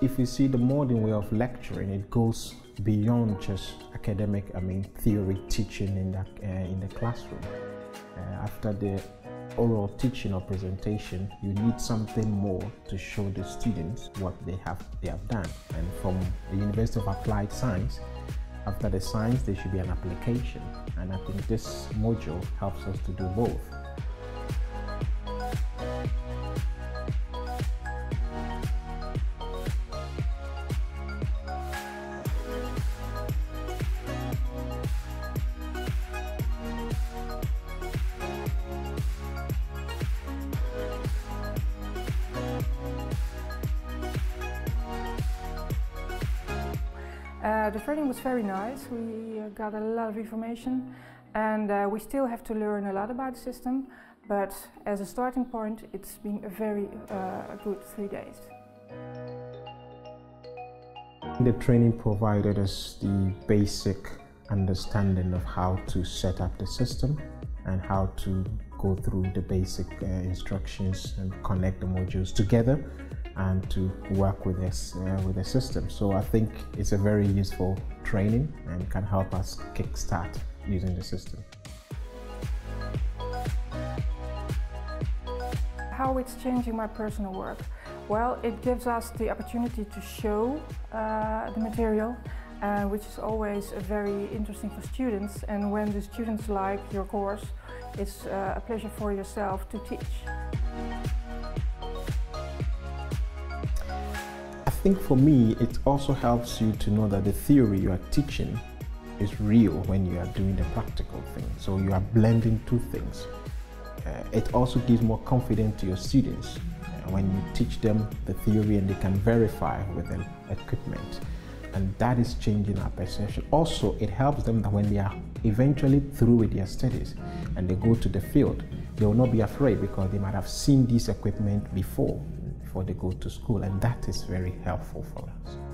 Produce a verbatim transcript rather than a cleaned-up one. if you see the modern way of lecturing, it goes beyond just academic, I mean theory teaching in the, uh, in the classroom. Uh, after the oral teaching or presentation, you need something more to show the students what they have they have done. And from the University of Applied Science, after the science there should be an application, and I think this module helps us to do both. Uh, the training was very nice. We uh, got a lot of information, and uh, we still have to learn a lot about the system, but as a starting point it's been a very uh, good three days. The training provided us the basic understanding of how to set up the system and how to go through the basic uh, instructions and connect the modules together and to work with this uh, with the system. So I think it's a very useful training and can help us kickstart using the system. How it's changing my personal work? Well, it gives us the opportunity to show uh, the material, uh, which is always very interesting for students. And when the students like your course, it's uh, a pleasure for yourself to teach. I think for me, it also helps you to know that the theory you are teaching is real when you are doing the practical thing. So you are blending two things. Uh, it also gives more confidence to your students uh, when you teach them the theory and they can verify with the equipment. And that is changing our perception. Also, it helps them that when they are eventually through with their studies and they go to the field, they will not be afraid because they might have seen this equipment before. Before they go to school, and that is very helpful for us.